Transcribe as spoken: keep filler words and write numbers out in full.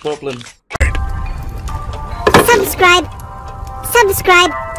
Portland. Subscribe. Subscribe.